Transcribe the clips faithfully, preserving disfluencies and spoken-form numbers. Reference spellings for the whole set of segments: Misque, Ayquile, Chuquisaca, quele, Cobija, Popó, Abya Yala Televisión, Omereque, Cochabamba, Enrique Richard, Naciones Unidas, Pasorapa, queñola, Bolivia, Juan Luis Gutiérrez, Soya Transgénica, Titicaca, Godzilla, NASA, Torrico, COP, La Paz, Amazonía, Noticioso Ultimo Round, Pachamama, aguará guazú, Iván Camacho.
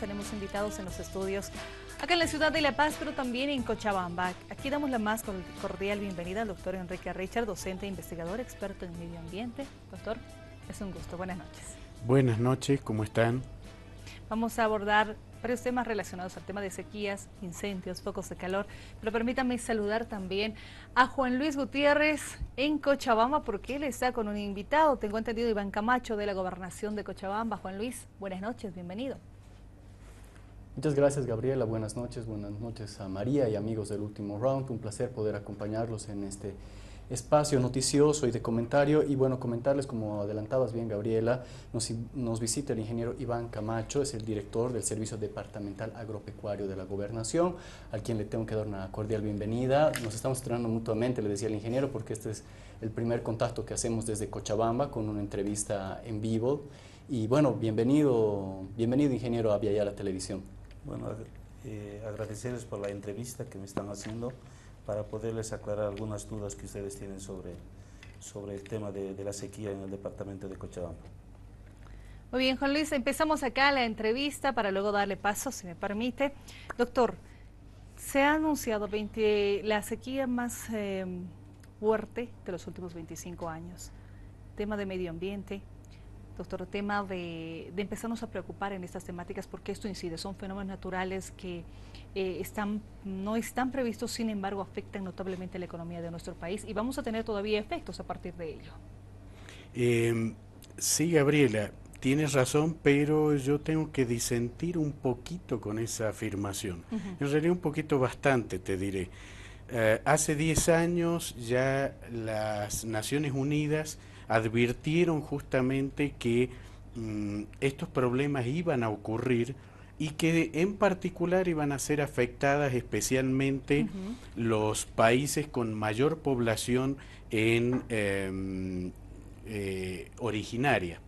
tenemos invitados en los estudios acá en la ciudad de La Paz, pero también en Cochabamba. Aquí damos la más cordial bienvenida al doctor Enrique Richard, docente, investigador, experto en medio ambiente. Doctor, es un gusto. Buenas noches. Buenas noches, ¿cómo están? Vamos a abordar varios temas relacionados al tema de sequías, incendios, focos de calor, pero permítanme saludar también a Juan Luis Gutiérrez en Cochabamba, porque él está con un invitado, tengo entendido, Iván Camacho, de la Gobernación de Cochabamba. Juan Luis, buenas noches, bienvenido. Muchas gracias, Gabriela, buenas noches, buenas noches a María y amigos del Último Round, un placer poder acompañarlos en este espacio noticioso y de comentario. Y bueno, comentarles, como adelantabas bien, Gabriela, nos, nos visita el ingeniero Iván Camacho, es el director del Servicio Departamental Agropecuario de la Gobernación, a quien le tengo que dar una cordial bienvenida. Nos estamos estrenando mutuamente, le decía el ingeniero, porque este es el primer contacto que hacemos desde Cochabamba con una entrevista en vivo. Y bueno, bienvenido, bienvenido ingeniero, a Abya Yala Televisión. Bueno, eh, agradecerles por la entrevista que me están haciendo, para poderles aclarar algunas dudas que ustedes tienen sobre, sobre el tema de, de la sequía en el departamento de Cochabamba. Muy bien, Juan Luis, empezamos acá la entrevista para luego darle paso, si me permite. Doctor, se ha anunciado veinte, la sequía más eh, fuerte de los últimos veinticinco años. Tema de medio ambiente, doctor, tema de, de empezarnos a preocupar en estas temáticas, porque esto incide, son fenómenos naturales que eh, están, no están previstos, sin embargo afectan notablemente la economía de nuestro país y vamos a tener todavía efectos a partir de ello. Eh, sí, Gabriela, tienes razón, pero yo tengo que disentir un poquito con esa afirmación. Uh-huh. En realidad un poquito bastante, te diré. Eh, hace diez años ya las Naciones Unidas advirtieron justamente que um, estos problemas iban a ocurrir y que en particular iban a ser afectadas especialmente uh-huh. los países con mayor población en, eh, eh, originaria.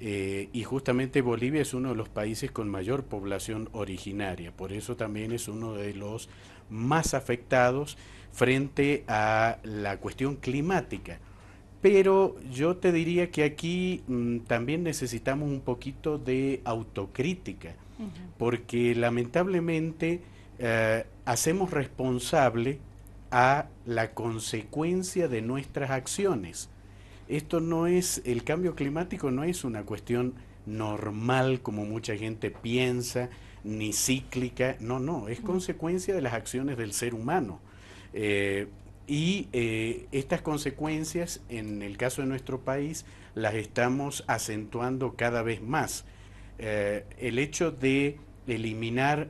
Eh, y justamente Bolivia es uno de los países con mayor población originaria, por eso también es uno de los más afectados frente a la cuestión climática. Pero yo te diría que aquí mmm, también necesitamos un poquito de autocrítica, uh-huh. porque lamentablemente eh, hacemos responsable a la consecuencia de nuestras acciones. Esto no es, el cambio climático no es una cuestión normal como mucha gente piensa, ni cíclica, no, no, es uh-huh. consecuencia de las acciones del ser humano. Eh, Y eh, estas consecuencias, en el caso de nuestro país, las estamos acentuando cada vez más. Eh, el hecho de eliminar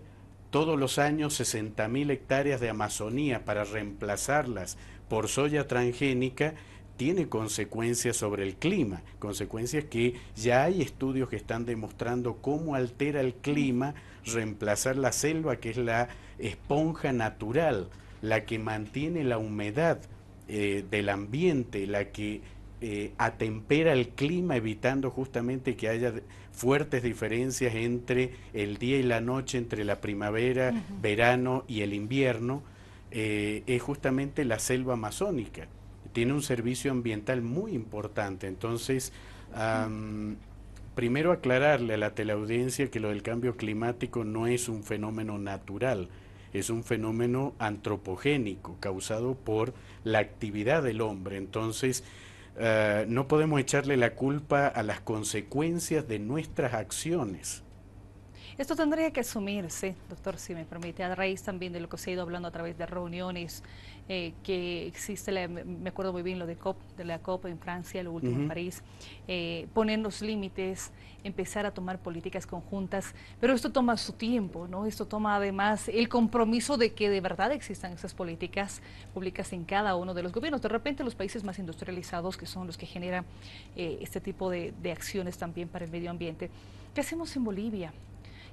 todos los años sesenta mil hectáreas de Amazonía para reemplazarlas por soya transgénica tiene consecuencias sobre el clima, consecuencias que ya hay estudios que están demostrando cómo altera el clima reemplazar la selva, que es la esponja natural, la que mantiene la humedad eh, del ambiente, la que eh, atempera el clima, evitando justamente que haya fuertes diferencias entre el día y la noche, entre la primavera, uh-huh. verano y el invierno, eh, es justamente la selva amazónica. Tiene un servicio ambiental muy importante. Entonces, um, uh-huh. primero aclararle a la teleaudiencia que lo del cambio climático no es un fenómeno natural, es un fenómeno antropogénico causado por la actividad del hombre. Entonces, uh, no podemos echarle la culpa a las consecuencias de nuestras acciones. Esto tendría que asumirse, doctor, si me permite, a raíz también de lo que se ha ido hablando a través de reuniones eh, que existe, la, me acuerdo muy bien lo de COP, de la COP en Francia, lo último uh-huh. en París, eh, poner los límites, empezar a tomar políticas conjuntas, pero esto toma su tiempo, ¿no? Esto toma además el compromiso de que de verdad existan esas políticas públicas en cada uno de los gobiernos. De repente los países más industrializados, que son los que generan eh, este tipo de, de acciones también para el medio ambiente. ¿Qué hacemos en Bolivia?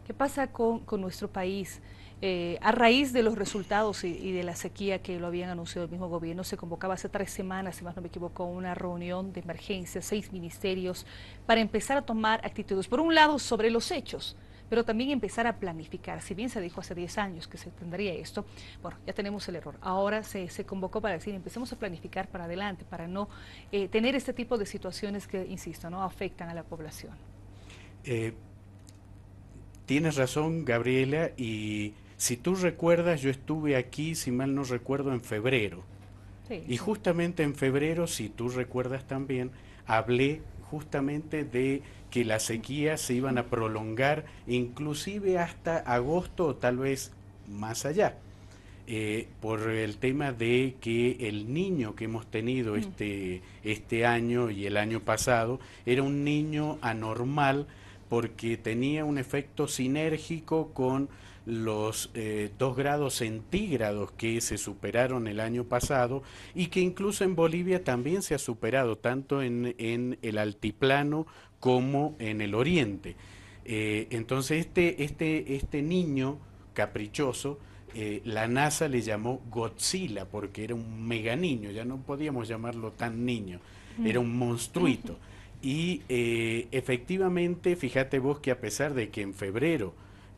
¿Qué pasa con, con nuestro país? Eh, a raíz de los resultados y, y de la sequía que lo habían anunciado el mismo gobierno, se convocaba hace tres semanas, si más no me equivoco, una reunión de emergencia, seis ministerios, para empezar a tomar actitudes, por un lado, sobre los hechos, pero también empezar a planificar. Si bien se dijo hace diez años que se tendría esto, bueno, ya tenemos el error. Ahora se, se convocó para decir, empecemos a planificar para adelante, para no eh, tener este tipo de situaciones que, insisto, no afectan a la población. Eh... Tienes razón, Gabriela, y si tú recuerdas, yo estuve aquí, si mal no recuerdo, en febrero. Sí, y sí. Justamente en febrero, si tú recuerdas también, hablé justamente de que las sequías se iban a prolongar inclusive hasta agosto o tal vez más allá, eh, por el tema de que el niño que hemos tenido mm. este, este año y el año pasado era un niño anormal porque tenía un efecto sinérgico con los eh, dos grados centígrados que se superaron el año pasado y que incluso en Bolivia también se ha superado, tanto en, en el altiplano como en el oriente. Eh, entonces este, este, este niño caprichoso, eh, la NASA le llamó Godzilla porque era un mega niño, ya no podíamos llamarlo tan niño, era un monstruito. Y eh, efectivamente, fíjate vos que a pesar de que en febrero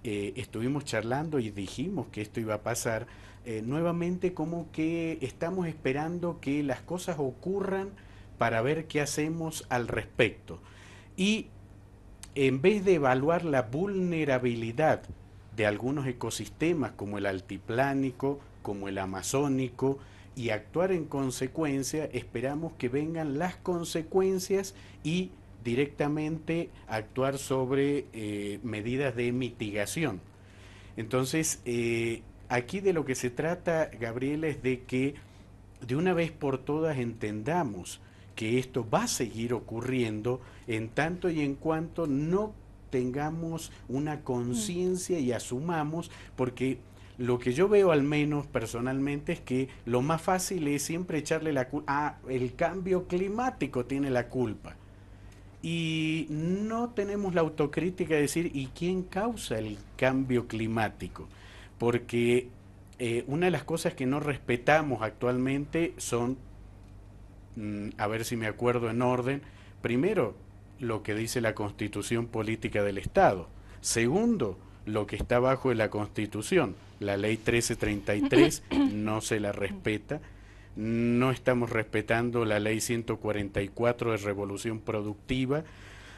Eh, estuvimos charlando y dijimos que esto iba a pasar, eh, nuevamente como que estamos esperando que las cosas ocurran para ver qué hacemos al respecto. Y en vez de evaluar la vulnerabilidad de algunos ecosistemas como el altiplánico, como el amazónico, y actuar en consecuencia, esperamos que vengan las consecuencias y directamente actuar sobre eh, medidas de mitigación. Entonces, eh, aquí de lo que se trata, Gabriela, es de que de una vez por todas entendamos que esto va a seguir ocurriendo en tanto y en cuanto no tengamos una conciencia y asumamos, porque lo que yo veo al menos personalmente es que lo más fácil es siempre echarle la culpa, ah, el cambio climático tiene la culpa. Y no tenemos la autocrítica de decir, ¿y quién causa el cambio climático? Porque eh, una de las cosas que no respetamos actualmente son, mm, a ver si me acuerdo en orden, primero, lo que dice la Constitución Política del Estado. Segundo, lo que está bajo de la Constitución. La Ley trece treinta y tres no se la respeta. No estamos respetando la ley ciento cuarenta y cuatro de revolución productiva,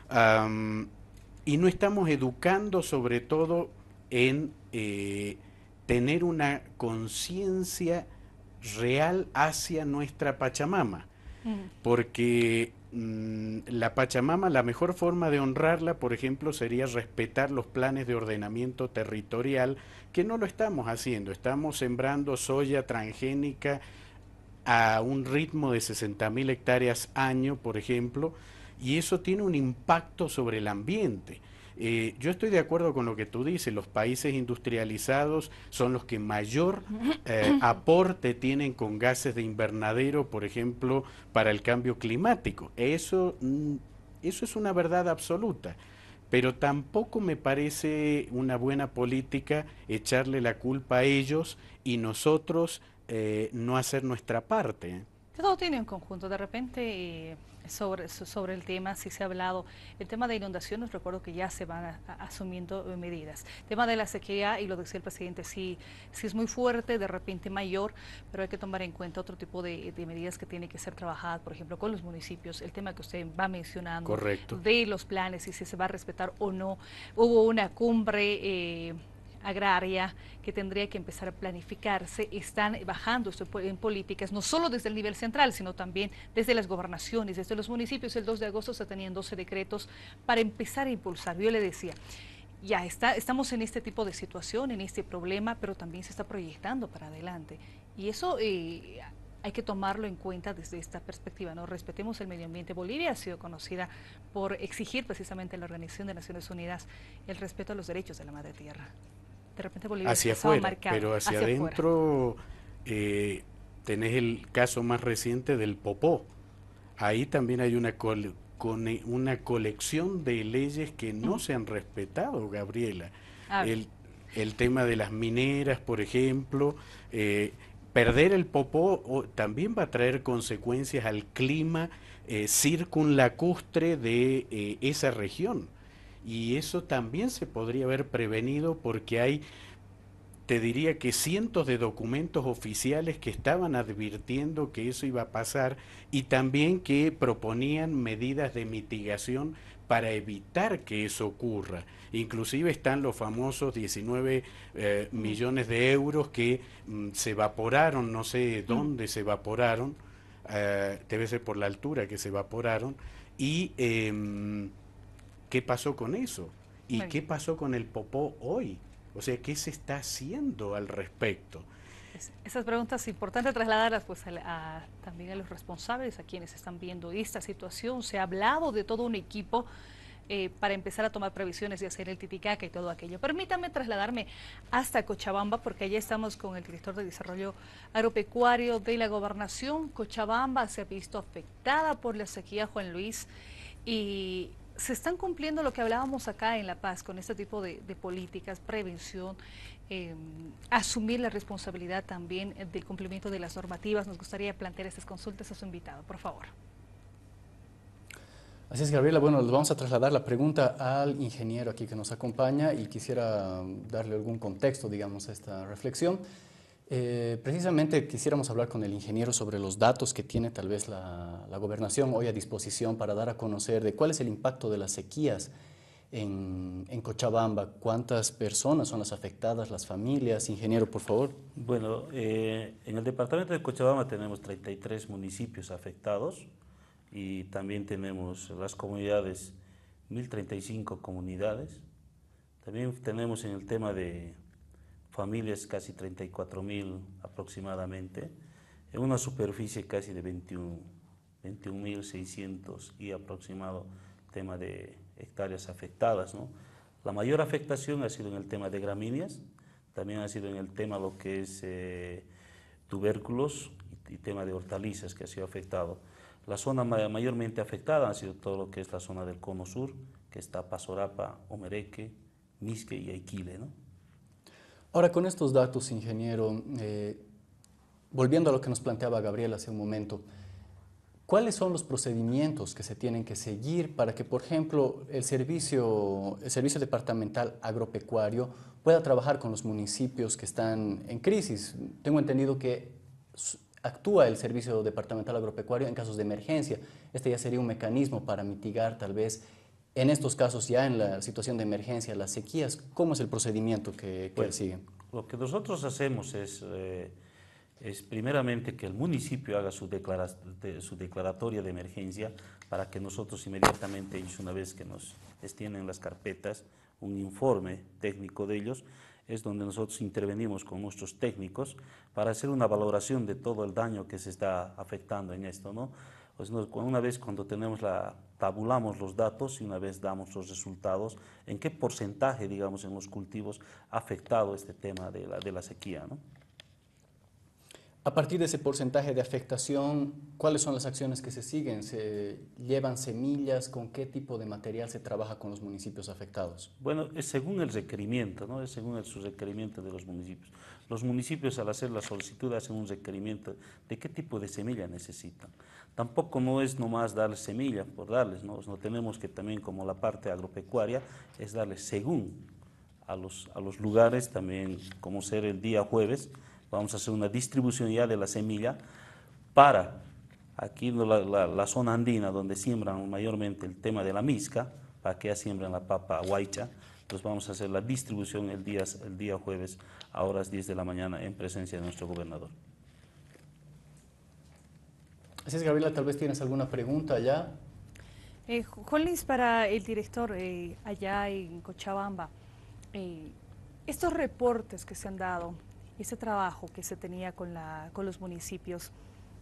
um, y no estamos educando sobre todo en eh, tener una conciencia real hacia nuestra Pachamama, mm. porque mm, la Pachamama, la mejor forma de honrarla, por ejemplo, sería respetar los planes de ordenamiento territorial, que no lo estamos haciendo. Estamos sembrando soya transgénica a un ritmo de sesenta mil hectáreas año, por ejemplo, y eso tiene un impacto sobre el ambiente. Eh, yo estoy de acuerdo con lo que tú dices, los países industrializados son los que mayor eh, aporte tienen con gases de invernadero, por ejemplo, para el cambio climático. Eso, eso es una verdad absoluta, pero tampoco me parece una buena política echarle la culpa a ellos y nosotros Eh, no hacer nuestra parte. Todo tiene un conjunto, de repente eh, sobre, sobre el tema, sí se ha hablado, el tema de inundaciones, recuerdo que ya se van a, a, asumiendo eh, medidas, el tema de la sequía, y lo decía el presidente, sí, sí es muy fuerte, de repente mayor, pero hay que tomar en cuenta otro tipo de, de medidas que tienen que ser trabajadas, por ejemplo, con los municipios, el tema que usted va mencionando. Correcto. De los planes y si se va a respetar o no. Hubo una cumbre eh, agraria que tendría que empezar a planificarse, están bajando esto en políticas, no solo desde el nivel central, sino también desde las gobernaciones, desde los municipios. El dos de agosto se tenían doce decretos para empezar a impulsar. Yo le decía, ya está, estamos en este tipo de situación, en este problema, pero también se está proyectando para adelante, y eso eh, hay que tomarlo en cuenta desde esta perspectiva, ¿no? Respetemos el medio ambiente. Bolivia ha sido conocida por exigir precisamente en la Organización de Naciones Unidas el respeto a los derechos de la madre tierra. De repente Bolivia hacia afuera, pero hacia, hacia adentro eh, tenés el caso más reciente del Popó. Ahí también hay una, col con una colección de leyes que no mm. se han respetado, Gabriela. El, el tema de las mineras, por ejemplo, eh, perder el Popó oh, también va a traer consecuencias al clima eh, circunlacustre de eh, esa región. Y eso también se podría haber prevenido porque hay, te diría que cientos de documentos oficiales que estaban advirtiendo que eso iba a pasar y también que proponían medidas de mitigación para evitar que eso ocurra. Inclusive están los famosos diecinueve eh, millones de euros que mm, se evaporaron, no sé dónde mm. se evaporaron, eh, debe ser por la altura que se evaporaron, y eh, ¿qué pasó con eso? ¿Y bueno. qué pasó con el popó hoy? O sea, ¿qué se está haciendo al respecto? Esas preguntas es importante trasladarlas pues, a, a, también a los responsables, a quienes están viendo esta situación. Se ha hablado de todo un equipo eh, para empezar a tomar previsiones y hacer el Titicaca y todo aquello. Permítame trasladarme hasta Cochabamba, porque allá estamos con el director de Desarrollo Agropecuario de la Gobernación. Cochabamba se ha visto afectada por la sequía, Juan Luis, y se están cumpliendo lo que hablábamos acá en La Paz con este tipo de, de políticas, prevención, eh, asumir la responsabilidad también del cumplimiento de las normativas. Nos gustaría plantear estas consultas a su invitado, por favor. Así es, Gabriela. Bueno, les vamos a trasladar la pregunta al ingeniero aquí que nos acompaña y quisiera darle algún contexto, digamos, a esta reflexión. Eh, precisamente quisiéramos hablar con el ingeniero sobre los datos que tiene tal vez la, la gobernación hoy a disposición para dar a conocer de cuál es el impacto de las sequías en, en Cochabamba, cuántas personas son las afectadas, las familias. Ingeniero, por favor. Bueno, eh, en el departamento de Cochabamba tenemos treinta y tres municipios afectados y también tenemos las comunidades, mil treinta y cinco comunidades. También tenemos en el tema de familias casi treinta y cuatro mil aproximadamente, en una superficie casi de veintiún mil seiscientos y aproximado tema de hectáreas afectadas, ¿no? La mayor afectación ha sido en el tema de gramíneas, también ha sido en el tema lo que es eh, tubérculos y, y tema de hortalizas que ha sido afectado. La zona mayormente afectada ha sido todo lo que es la zona del cono sur, que está Pasorapa, Omereque, Misque y Ayquile, ¿no? Ahora, con estos datos, ingeniero, eh, volviendo a lo que nos planteaba Gabriel hace un momento, ¿cuáles son los procedimientos que se tienen que seguir para que, por ejemplo, el servicio, el servicio departamental agropecuario pueda trabajar con los municipios que están en crisis? Tengo entendido que actúa el servicio departamental agropecuario en casos de emergencia. Este ya sería un mecanismo para mitigar, tal vez, en estos casos, ya en la situación de emergencia, las sequías. ¿Cómo es el procedimiento que, que bueno, siguen? Lo que nosotros hacemos es, eh, es primeramente que el municipio haga su, declara de, su declaratoria de emergencia para que nosotros inmediatamente, ellos una vez que nos extienden las carpetas, un informe técnico de ellos, es donde nosotros intervenimos con nuestros técnicos para hacer una valoración de todo el daño que se está afectando en esto, ¿no? Pues nos, una vez cuando tenemos la, tabulamos los datos y una vez damos los resultados, en qué porcentaje, digamos, en los cultivos ha afectado este tema de la, de la sequía, ¿no? A partir de ese porcentaje de afectación, ¿cuáles son las acciones que se siguen? ¿Se llevan semillas? ¿Con qué tipo de material se trabaja con los municipios afectados? Bueno, es según el requerimiento, ¿no? Es según el, su requerimiento de los municipios. Los municipios, al hacer la solicitud, hacen un requerimiento de qué tipo de semilla necesitan. Tampoco no es nomás darles semilla por darles, ¿no? No tenemos que también, como la parte agropecuaria, es darles según a los, a los lugares, también como ser el día jueves, vamos a hacer una distribución ya de la semilla para aquí la, la, la zona andina donde siembran mayormente el tema de la misca, para que ya siembran la papa huaycha. Entonces vamos a hacer la distribución el día, el día jueves a horas diez de la mañana en presencia de nuestro gobernador. Así es, Gabriela, tal vez tienes alguna pregunta allá. Eh, Juan Luis, para el director eh, allá en Cochabamba, eh, estos reportes que se han dado, ese trabajo que se tenía con, la, con los municipios,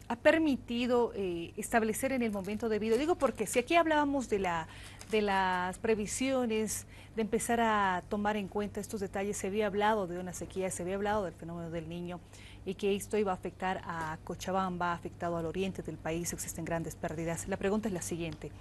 ha permitido eh, establecer en el momento debido, digo porque si aquí hablábamos de, la, de las previsiones, de empezar a tomar en cuenta estos detalles, se había hablado de una sequía, se había hablado del fenómeno del Niño y que esto iba a afectar a Cochabamba, ha afectado al oriente del país, existen grandes pérdidas. La pregunta es la siguiente,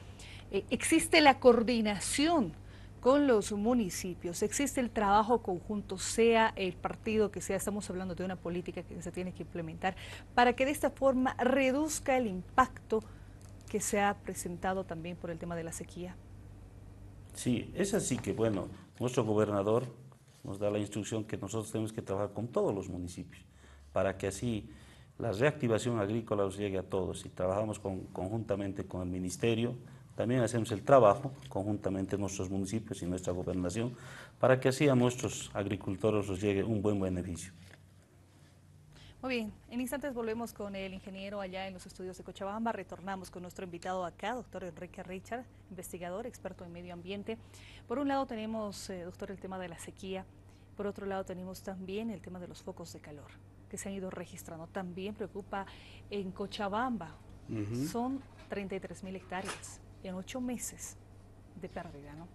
eh, ¿existe la coordinación con los municipios? ¿Existe el trabajo conjunto, sea el partido que sea? Estamos hablando de una política que se tiene que implementar para que de esta forma reduzca el impacto que se ha presentado también por el tema de la sequía. Sí, es así que, bueno, nuestro gobernador nos da la instrucción que nosotros tenemos que trabajar con todos los municipios para que así la reactivación agrícola nos llegue a todos. Y trabajamos con, conjuntamente con el ministerio, También hacemos el trabajo conjuntamente en nuestros municipios y nuestra gobernación para que así a nuestros agricultores nos llegue un buen beneficio. Muy bien, en instantes volvemos con el ingeniero allá en los estudios de Cochabamba. Retornamos con nuestro invitado acá, doctor Enrique Richard, investigador, experto en medio ambiente. Por un lado tenemos, eh, doctor, el tema de la sequía. Por otro lado tenemos también el tema de los focos de calor que se han ido registrando. También preocupa en Cochabamba. Uh-huh. Son treinta y tres mil hectáreas en ocho meses de pérdida, ¿no?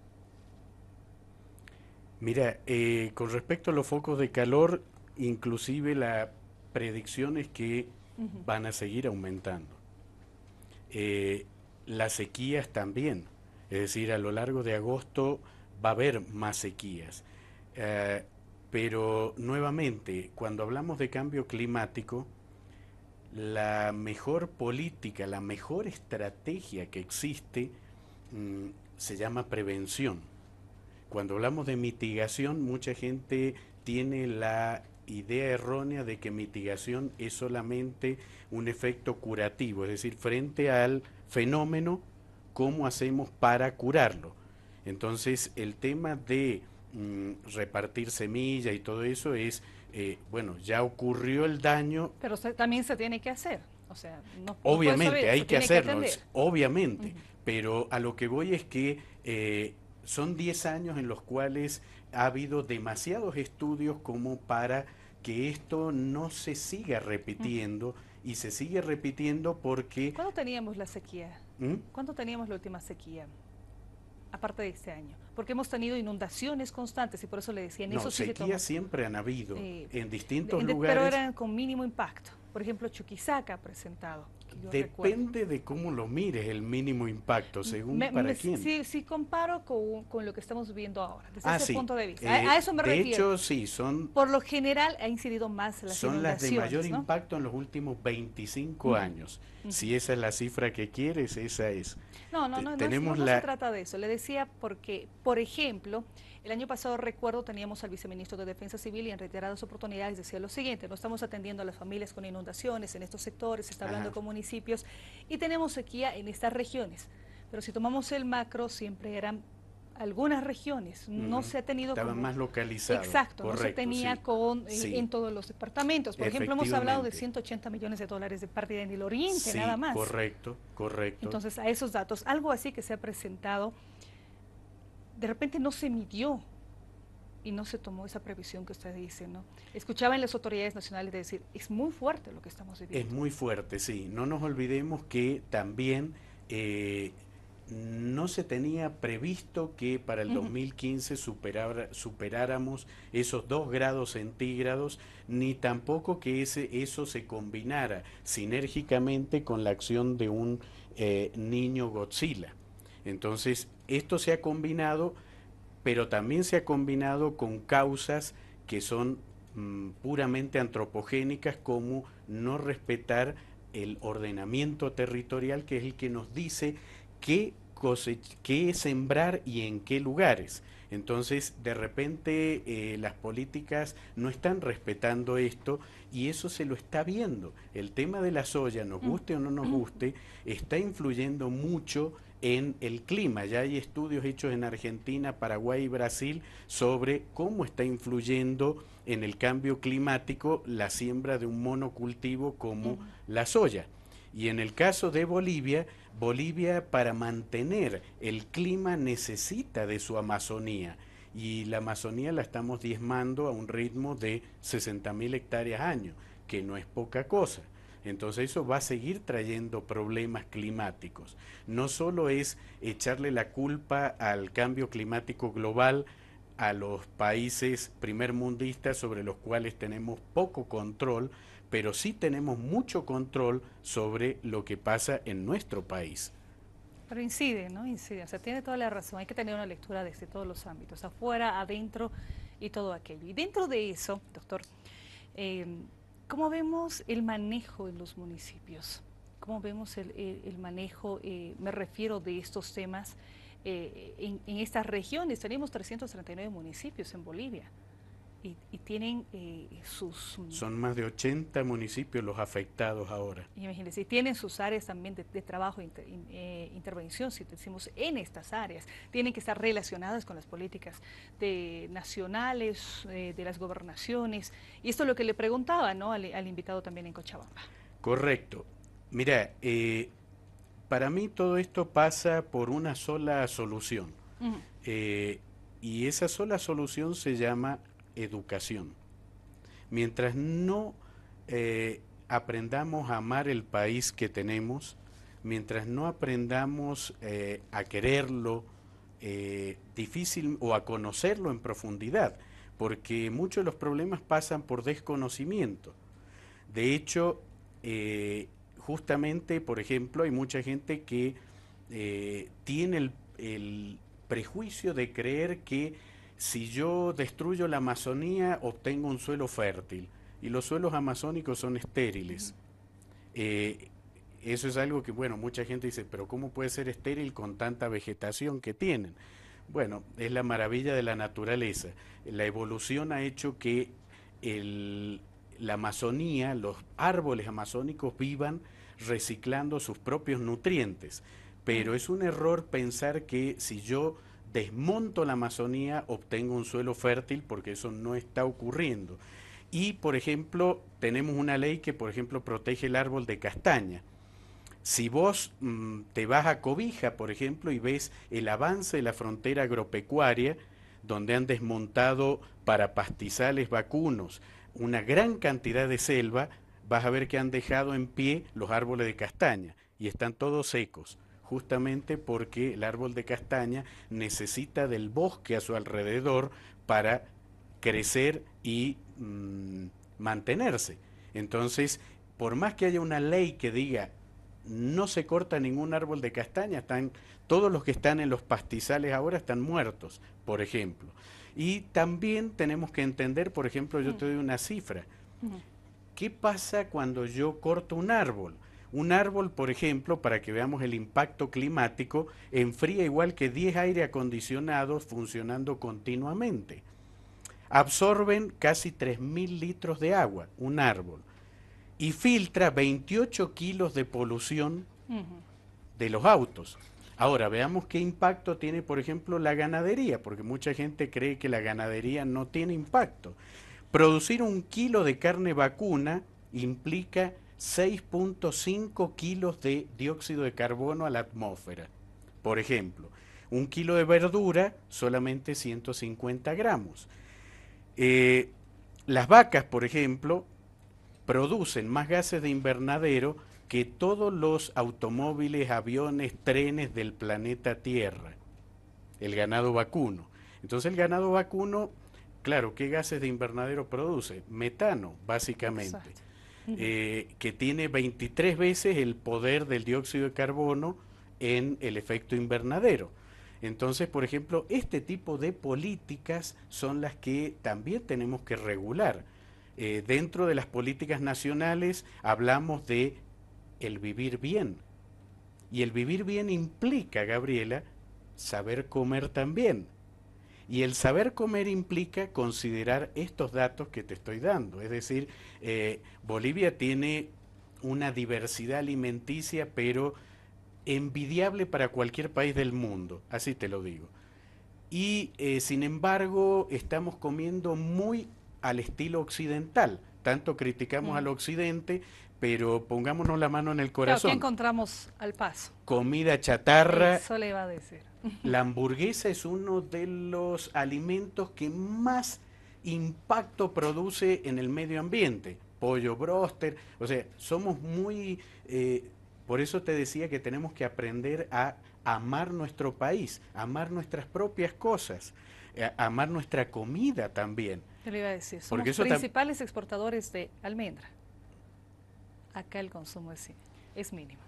Mira, eh, con respecto a los focos de calor, inclusive la predicciones que uh-huh. van a seguir aumentando. Eh, las sequías también, es decir, a lo largo de agosto va a haber más sequías. Eh, pero nuevamente, cuando hablamos de cambio climático, la mejor política, la mejor estrategia que existe mm, se llama prevención. Cuando hablamos de mitigación, mucha gente tiene la idea errónea de que mitigación es solamente un efecto curativo, es decir, frente al fenómeno, ¿cómo hacemos para curarlo? Entonces, el tema de mm, repartir semilla y todo eso es, eh, bueno, ya ocurrió el daño. Pero se, también se tiene que hacer, o sea, no, obviamente, no puede saber, hay que hacerlo, que obviamente, uh-huh. pero a lo que voy es que eh, son diez años en los cuales ha habido demasiados estudios como para que esto no se siga repitiendo, y se sigue repitiendo porque... ¿Cuándo teníamos la sequía? ¿Mm? ¿Cuándo teníamos la última sequía? Aparte de este año, porque hemos tenido inundaciones constantes y por eso le decían... No, eso sí sequías siempre han habido, eh, en distintos de, de, lugares... Pero eran con mínimo impacto, por ejemplo Chuquisaca ha presentado... Depende recuerdo. De cómo lo mires, el mínimo impacto, según me, para me, quién. Sí, sí, comparo con, con lo que estamos viviendo ahora, desde ah, ese sí. punto de vista. Eh, a, a eso me de refiero. De hecho, sí, son... Por lo general ha incidido más las son inundaciones. Son las de mayor ¿no? impacto en los últimos veinticinco uh-huh. años. Uh-huh. Si esa es la cifra que quieres, esa es. No, no, no, tenemos no, no, la... no se trata de eso. Le decía porque, por ejemplo... El año pasado, recuerdo, teníamos al viceministro de Defensa Civil y en reiteradas oportunidades decía lo siguiente, no estamos atendiendo a las familias con inundaciones en estos sectores, se está hablando Ajá. con municipios y tenemos sequía en estas regiones. Pero si tomamos el macro, siempre eran algunas regiones, mm, no se ha tenido... Estaba como, más localizado. Exacto, correcto, no se tenía sí, con, sí. en todos los departamentos. Por ejemplo, hemos hablado de ciento ochenta millones de dólares de pérdida en el oriente, sí, nada más. Correcto, correcto. Entonces, a esos datos, algo así que se ha presentado... De repente no se midió y no se tomó esa previsión que usted dice, ¿no? Escuchaba en las autoridades nacionales de decir, es muy fuerte lo que estamos viviendo. Es muy fuerte, sí. No nos olvidemos que también eh, no se tenía previsto que para el uh-huh. dos mil quince superar, superáramos esos dos grados centígrados, ni tampoco que ese, eso se combinara sinérgicamente con la acción de un eh, niño Godzilla. Entonces, esto se ha combinado, pero también se ha combinado con causas que son mm, puramente antropogénicas, como no respetar el ordenamiento territorial, que es el que nos dice qué, qué sembrar y en qué lugares. Entonces, de repente, eh, las políticas no están respetando esto y eso se lo está viendo. El tema de la soya, nos guste o no nos guste, está influyendo mucho en el clima. Ya hay estudios hechos en Argentina, Paraguay y Brasil sobre cómo está influyendo en el cambio climático la siembra de un monocultivo como uh-huh. la soya. Y en el caso de Bolivia, Bolivia para mantener el clima necesita de su Amazonía. Y la Amazonía la estamos diezmando a un ritmo de sesenta mil hectáreas al año, que no es poca cosa. Entonces eso va a seguir trayendo problemas climáticos. No solo es echarle la culpa al cambio climático global a los países primermundistas sobre los cuales tenemos poco control, pero sí tenemos mucho control sobre lo que pasa en nuestro país. Pero incide, ¿no? Incide, o sea, tiene toda la razón. Hay que tener una lectura desde todos los ámbitos, afuera, adentro y todo aquello. Y dentro de eso, doctor... Eh, ¿Cómo vemos el manejo en los municipios? ¿Cómo vemos el, el, el manejo, eh, me refiero, de estos temas eh, en, en estas regiones? Tenemos trescientos treinta y nueve municipios en Bolivia. y, y tienen eh, sus... Son más de ochenta municipios los afectados ahora. Imagínense, tienen sus áreas también de, de trabajo, inter, in, eh, intervención, si decimos, en estas áreas. Tienen que estar relacionadas con las políticas de nacionales, eh, de las gobernaciones. Y esto es lo que le preguntaba, ¿no?, al, al invitado también en Cochabamba. Correcto. Mira, eh, para mí todo esto pasa por una sola solución. Uh-huh. eh, y esa sola solución se llama educación. Mientras no eh, aprendamos a amar el país que tenemos, mientras no aprendamos eh, a quererlo eh, difícil o a conocerlo en profundidad, porque muchos de los problemas pasan por desconocimiento. De hecho, eh, justamente, por ejemplo, hay mucha gente que eh, tiene el, el prejuicio de creer que si yo destruyo la Amazonía, obtengo un suelo fértil. Y los suelos amazónicos son estériles. Uh-huh. eh, eso es algo que, bueno, mucha gente dice, pero ¿cómo puede ser estéril con tanta vegetación que tienen? Bueno, es la maravilla de la naturaleza. La evolución ha hecho que el... la Amazonía, los árboles amazónicos vivan reciclando sus propios nutrientes. Pero es un error pensar que si yo desmonto la Amazonía, obtengo un suelo fértil, porque eso no está ocurriendo. Y, por ejemplo, tenemos una ley que, por ejemplo, protege el árbol de castaña. Si vos mm, te vas a Cobija, por ejemplo, y ves el avance de la frontera agropecuaria, donde han desmontado para pastizales vacunos una gran cantidad de selva, vas a ver que han dejado en pie los árboles de castaña y están todos secos, justamente porque el árbol de castaña necesita del bosque a su alrededor para crecer y mmm, mantenerse. Entonces, por más que haya una ley que diga no se corta ningún árbol de castaña, están, todos los que están en los pastizales ahora están muertos, por ejemplo. Y también tenemos que entender, por ejemplo, yo te doy una cifra. ¿Qué pasa cuando yo corto un árbol? Un árbol, por ejemplo, para que veamos el impacto climático, enfría igual que diez aire acondicionados funcionando continuamente. Absorben casi tres mil litros de agua, un árbol. Y filtra veintiocho kilos de polución de los autos. Ahora, veamos qué impacto tiene, por ejemplo, la ganadería, porque mucha gente cree que la ganadería no tiene impacto. Producir un kilo de carne vacuna implica seis punto cinco kilos de dióxido de carbono a la atmósfera. Por ejemplo, un kilo de verdura, solamente ciento cincuenta gramos. Eh, las vacas, por ejemplo, producen más gases de invernadero que todos los automóviles, aviones, trenes del planeta Tierra, el ganado vacuno. Entonces el ganado vacuno, claro, ¿qué gases de invernadero produce? Metano, básicamente, eh, que tiene veintitrés veces el poder del dióxido de carbono en el efecto invernadero. Entonces, por ejemplo, este tipo de políticas son las que también tenemos que regular. Eh, dentro de las políticas nacionales hablamos de el vivir bien. Y el vivir bien implica, Gabriela, saber comer también. Y el saber comer implica considerar estos datos que te estoy dando. Es decir, eh, Bolivia tiene una diversidad alimenticia, pero envidiable para cualquier país del mundo, así te lo digo. Y eh, sin embargo, estamos comiendo muy al estilo occidental. Tanto criticamos mm. al occidente, pero pongámonos la mano en el corazón. Claro, ¿qué encontramos al paso? Comida chatarra. Eso le iba a decir. La hamburguesa es uno de los alimentos que más impacto produce en el medio ambiente. Pollo bróster, o sea, somos muy... Eh, por eso te decía que tenemos que aprender a amar nuestro país, amar nuestras propias cosas, eh, amar nuestra comida también. Yo le iba a decir, somos los principales exportadores de almendra. Acá el consumo es, es mínimo.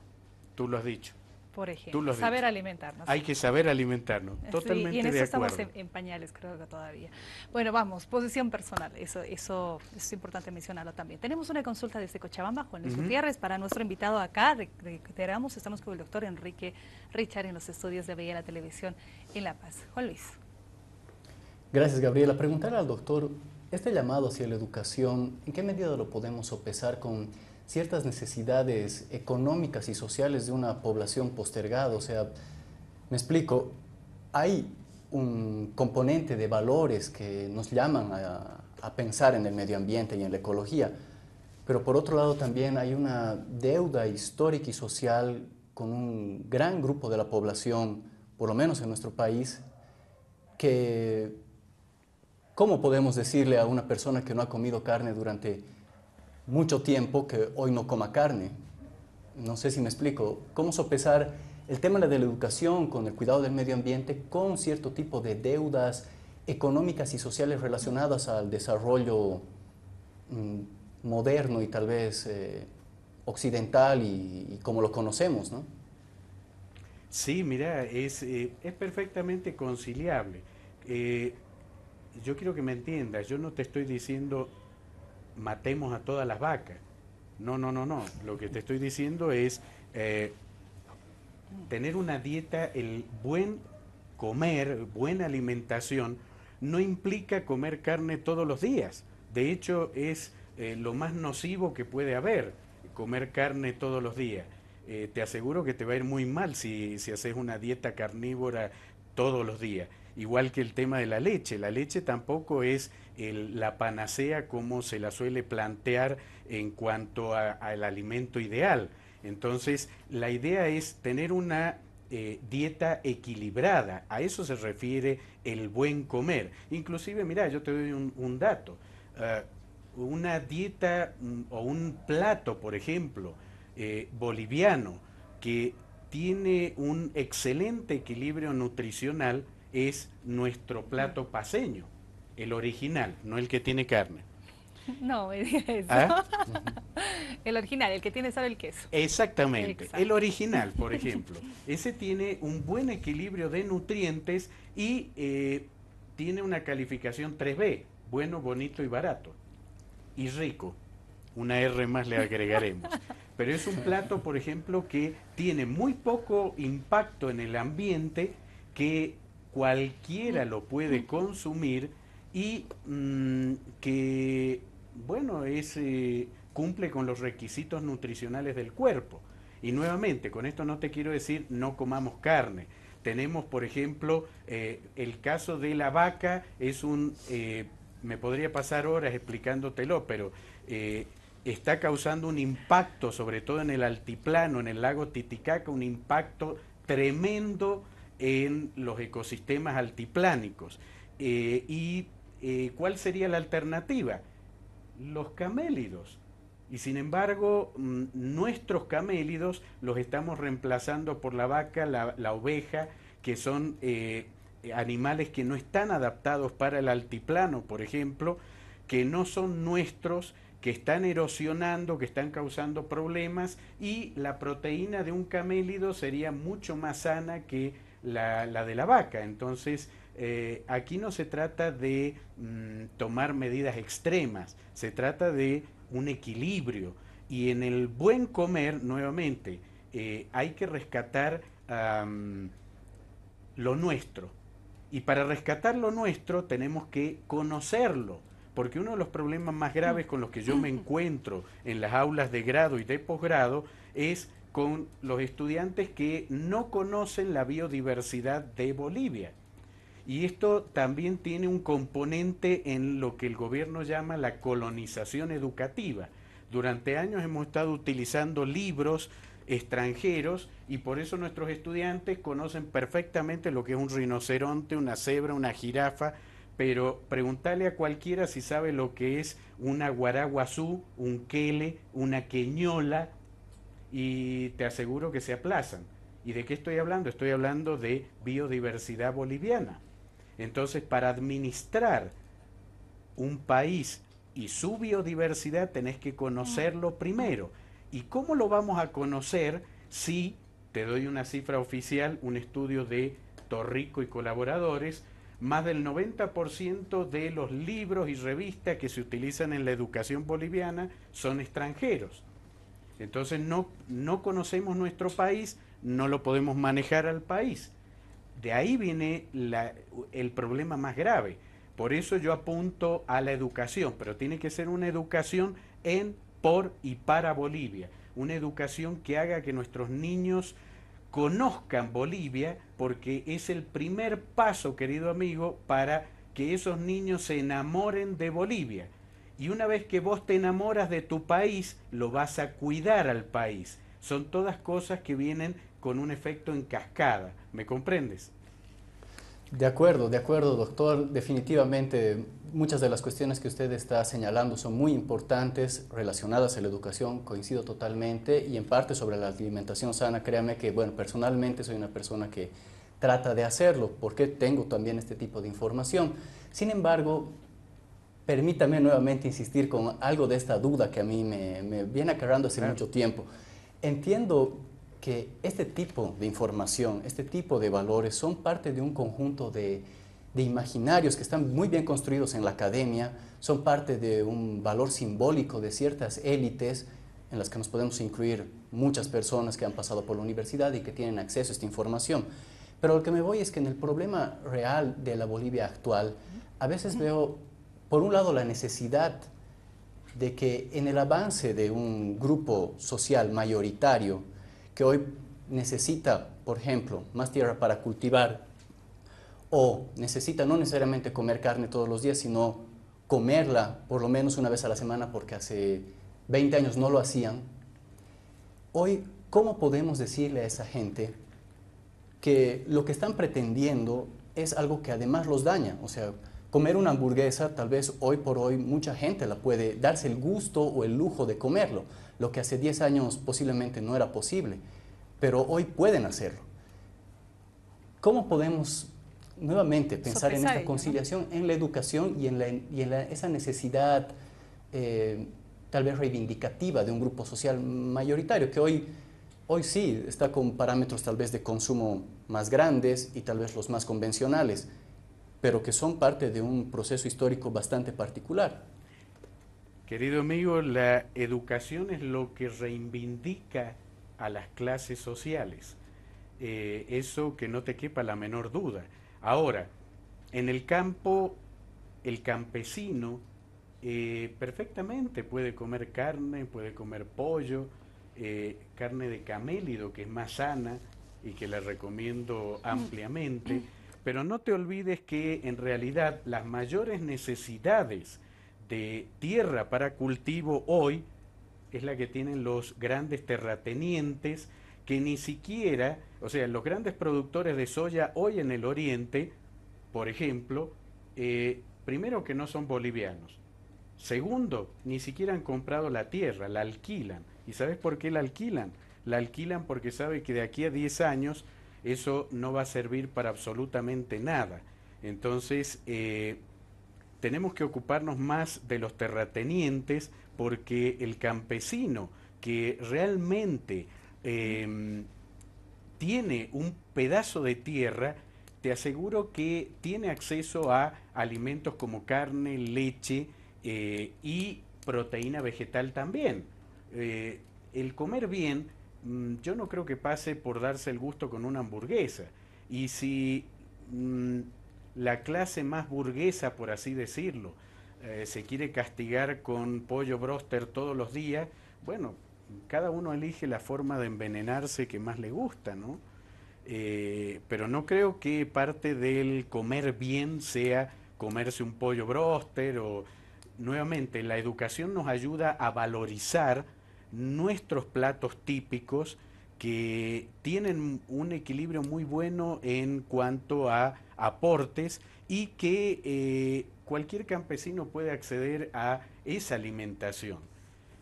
Tú lo has dicho. Por ejemplo, saber dicho. alimentarnos. Hay que saber alimentarnos, totalmente sí, y en eso de acuerdo. Estamos en, en pañales, creo que todavía. Bueno, vamos, posición personal, eso, eso es importante mencionarlo también. Tenemos una consulta desde Cochabamba, Juan Luis uh-huh. Gutiérrez, para nuestro invitado acá. Reiteramos, estamos con el doctor Enrique Richard en los estudios de Abya Yala Televisión en La Paz. Juan Luis. Gracias, Gabriela. Preguntar al doctor Este llamado hacia la educación, ¿en qué medida lo podemos sopesar con ciertas necesidades económicas y sociales de una población postergada? O sea, me explico, hay un componente de valores que nos llaman a, a pensar en el medio ambiente y en la ecología, pero por otro lado también hay una deuda histórica y social con un gran grupo de la población, por lo menos en nuestro país, que ¿cómo podemos decirle a una persona que no ha comido carne durante mucho tiempo que hoy no coma carne? No sé si me explico. ¿Cómo sopesar el tema de la educación con el cuidado del medio ambiente con cierto tipo de deudas económicas y sociales relacionadas al desarrollo mm, moderno y tal vez eh, occidental y, y como lo conocemos, ¿no? Sí, mira, es, eh, es perfectamente conciliable. Eh, yo quiero que me entiendas, yo no te estoy diciendo matemos a todas las vacas. No, no, no, no. Lo que te estoy diciendo es eh, tener una dieta, el buen comer, buena alimentación, no implica comer carne todos los días. De hecho, es eh, lo más nocivo que puede haber, comer carne todos los días. Eh, te aseguro que te va a ir muy mal si, si haces una dieta carnívora todos los días. Igual que el tema de la leche. La leche tampoco es el, la panacea como se la suele plantear en cuanto al alimento ideal. Entonces, la idea es tener una eh, dieta equilibrada. A eso se refiere el buen comer. Inclusive, mira, yo te doy un, un dato. Uh, una dieta um, o un plato, por ejemplo, eh, boliviano, que tiene un excelente equilibrio nutricional, es nuestro plato paceño, el original, no el que tiene carne. No, me digas eso. ¿Ah? El original, el que tiene solo el queso. Exactamente, exacto. El original, por ejemplo. Ese tiene un buen equilibrio de nutrientes y eh, tiene una calificación tres B, bueno, bonito y barato. Y rico, una R más le agregaremos. Pero es un plato, por ejemplo, que tiene muy poco impacto en el ambiente, que cualquiera lo puede consumir y mmm, que, bueno, es, eh, cumple con los requisitos nutricionales del cuerpo. Y nuevamente, con esto no te quiero decir no comamos carne. Tenemos, por ejemplo, eh, el caso de la vaca, es un, eh, me podría pasar horas explicándotelo, pero eh, está causando un impacto, sobre todo en el altiplano, en el lago Titicaca, un impacto tremendo en los ecosistemas altiplánicos. Eh, ¿Y eh, cuál sería la alternativa? Los camélidos. Y sin embargo, nuestros camélidos los estamos reemplazando por la vaca, la, la oveja, que son eh, animales que no están adaptados para el altiplano, por ejemplo, que no son nuestros, que están erosionando, que están causando problemas, y la proteína de un camélido sería mucho más sana que La, la de la vaca. Entonces eh, aquí no se trata de mm, tomar medidas extremas, se trata de un equilibrio, y en el buen comer nuevamente eh, hay que rescatar um, lo nuestro, y para rescatar lo nuestro tenemos que conocerlo, porque uno de los problemas más graves con los que yo me encuentro en las aulas de grado y de posgrado es con los estudiantes que no conocen la biodiversidad de Bolivia. Y esto también tiene un componente en lo que el gobierno llama la colonización educativa. Durante años hemos estado utilizando libros extranjeros y por eso nuestros estudiantes conocen perfectamente lo que es un rinoceronte, una cebra, una jirafa, pero preguntarle a cualquiera si sabe lo que es una aguará guazú, un quele, una queñola, y te aseguro que se aplazan. ¿Y de qué estoy hablando? Estoy hablando de biodiversidad boliviana. Entonces, para administrar un país y su biodiversidad tenés que conocerlo primero. ¿Y cómo lo vamos a conocer si, te doy una cifra oficial, un estudio de Torrico y colaboradores, más del noventa por ciento de los libros y revistas que se utilizan en la educación boliviana son extranjeros? Entonces no, no conocemos nuestro país, no lo podemos manejar al país. De ahí viene la, el problema más grave. Por eso yo apunto a la educación, pero tiene que ser una educación en, por y para Bolivia. Una educación que haga que nuestros niños conozcan Bolivia, porque es el primer paso, querido amigo, para que esos niños se enamoren de Bolivia. Y una vez que vos te enamoras de tu país, lo vas a cuidar al país. Son todas cosas que vienen con un efecto en cascada. ¿Me comprendes? De acuerdo, de acuerdo, doctor. Definitivamente, muchas de las cuestiones que usted está señalando son muy importantes relacionadas a la educación, coincido totalmente, y en parte sobre la alimentación sana, créame que, bueno, personalmente soy una persona que trata de hacerlo, porque tengo también este tipo de información. Sin embargo, permítame nuevamente insistir con algo de esta duda que a mí me, me viene acarreando hace mucho tiempo. Entiendo que este tipo de información, este tipo de valores son parte de un conjunto de, de imaginarios que están muy bien construidos en la academia, son parte de un valor simbólico de ciertas élites en las que nos podemos incluir muchas personas que han pasado por la universidad y que tienen acceso a esta información. Pero lo que me voy es que en el problema real de la Bolivia actual, a veces veo, por un lado, la necesidad de que en el avance de un grupo social mayoritario, que hoy necesita, por ejemplo, más tierra para cultivar, o necesita no necesariamente comer carne todos los días, sino comerla por lo menos una vez a la semana, porque hace veinte años no lo hacían. Hoy, ¿cómo podemos decirle a esa gente que lo que están pretendiendo es algo que además los daña? O sea, comer una hamburguesa, tal vez hoy por hoy mucha gente la puede darse el gusto o el lujo de comerlo, lo que hace diez años posiblemente no era posible, pero hoy pueden hacerlo. ¿Cómo podemos nuevamente pensar en esta conciliación, en la educación y en, la, y en la, esa necesidad eh, tal vez reivindicativa de un grupo social mayoritario que hoy, hoy sí está con parámetros tal vez de consumo más grandes y tal vez los más convencionales, pero que son parte de un proceso histórico bastante particular? Querido amigo, la educación es lo que reivindica a las clases sociales. Eh, eso que no te quepa la menor duda. Ahora, en el campo, el campesino eh, perfectamente puede comer carne, puede comer pollo, eh, carne de camélido, que es más sana y que la recomiendo ampliamente. Pero no te olvides que en realidad las mayores necesidades de tierra para cultivo hoy es la que tienen los grandes terratenientes, que ni siquiera, o sea, los grandes productores de soya hoy en el oriente, por ejemplo, eh, primero que no son bolivianos, segundo, ni siquiera han comprado la tierra, la alquilan. ¿Y sabes por qué la alquilan? La alquilan porque sabe que de aquí a diez años eso no va a servir para absolutamente nada. Entonces, eh, tenemos que ocuparnos más de los terratenientes, porque el campesino que realmente eh, tiene un pedazo de tierra, te aseguro que tiene acceso a alimentos como carne, leche eh, y proteína vegetal también. Eh, el comer bien, yo no creo que pase por darse el gusto con una hamburguesa. Y si mmm, la clase más burguesa, por así decirlo, eh, se quiere castigar con pollo bróster todos los días, bueno, cada uno elige la forma de envenenarse que más le gusta, ¿no? Eh, pero no creo que parte del comer bien sea comerse un pollo bróster o... Nuevamente, la educación nos ayuda a valorizar nuestros platos típicos, que tienen un equilibrio muy bueno en cuanto a aportes, y que eh, cualquier campesino puede acceder a esa alimentación.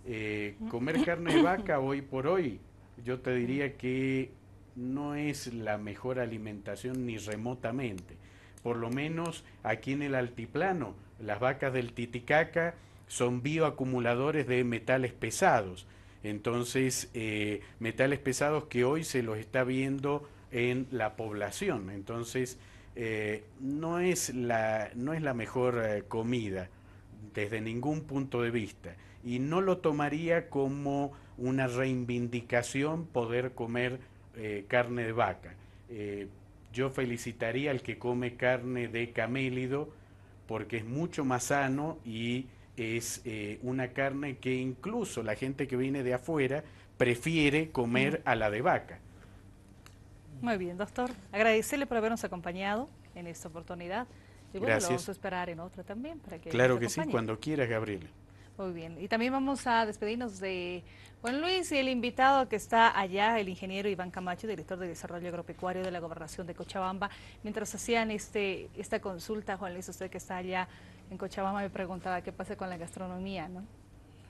Eh, comer carne de vaca hoy por hoy, yo te diría que no es la mejor alimentación ni remotamente. Por lo menos aquí en el altiplano, las vacas del Titicaca son bioacumuladores de metales pesados. Entonces, eh, metales pesados que hoy se los está viendo en la población. Entonces, eh, no es la, no es la mejor eh, comida desde ningún punto de vista. Y no lo tomaría como una reivindicación poder comer eh, carne de vaca. Eh, yo felicitaría al que come carne de camélido, porque es mucho más sano y es eh, una carne que incluso la gente que viene de afuera prefiere comer a la de vaca. Muy bien, doctor. Agradecerle por habernos acompañado en esta oportunidad. Y bueno, gracias. Lo vamos a esperar en otra también. Para que claro que sí, cuando quieras, Gabriela. Muy bien. Y también vamos a despedirnos de Juan Luis y el invitado que está allá, el ingeniero Iván Camacho, director de Desarrollo Agropecuario de la Gobernación de Cochabamba. Mientras hacían este esta consulta, Juan Luis, usted que está allá en Cochabamba, me preguntaba qué pasa con la gastronomía, ¿no?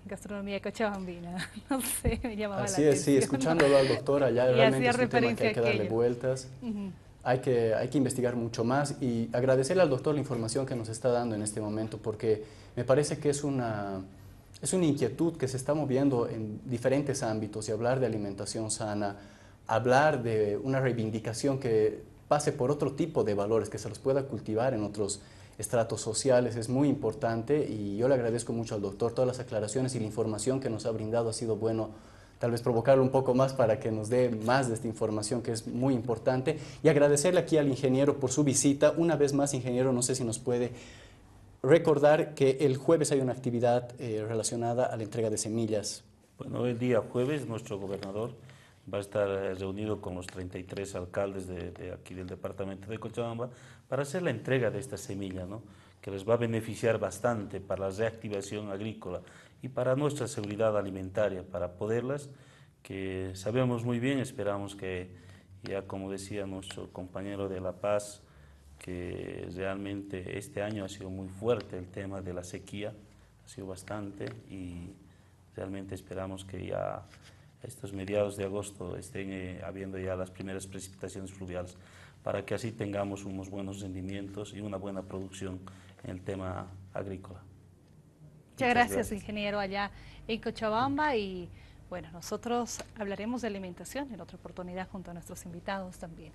Gastronomía cochabambina, no sé, me llamaba así la es, atención. Sí, escuchándolo al doctor allá, realmente es un tema que hay que darle vueltas, uh-huh. hay, que, hay que investigar mucho más y agradecerle al doctor la información que nos está dando en este momento, porque me parece que es una, es una inquietud que se está moviendo en diferentes ámbitos, y hablar de alimentación sana, hablar de una reivindicación que pase por otro tipo de valores, que se los pueda cultivar en otros estratos sociales, es muy importante, y yo le agradezco mucho al doctor todas las aclaraciones y la información que nos ha brindado. Ha sido bueno tal vez provocarlo un poco más para que nos dé más de esta información que es muy importante, y agradecerle aquí al ingeniero por su visita. Una vez más, ingeniero, no sé si nos puede recordar que el jueves hay una actividad eh, relacionada a la entrega de semillas. Bueno, el día jueves nuestro gobernador va a estar reunido con los treinta y tres alcaldes de, de aquí del departamento de Cochabamba para hacer la entrega de esta semilla, ¿no?, que les va a beneficiar bastante para la reactivación agrícola y para nuestra seguridad alimentaria, para poderlas, que sabemos muy bien, esperamos que, ya como decía nuestro compañero de La Paz, que realmente este año ha sido muy fuerte el tema de la sequía, ha sido bastante, y realmente esperamos que ya estos mediados de agosto estén eh, habiendo ya las primeras precipitaciones fluviales, para que así tengamos unos buenos rendimientos y una buena producción en el tema agrícola. Muchas gracias, gracias, ingeniero, allá en Cochabamba. Y bueno, nosotros hablaremos de alimentación en otra oportunidad junto a nuestros invitados también.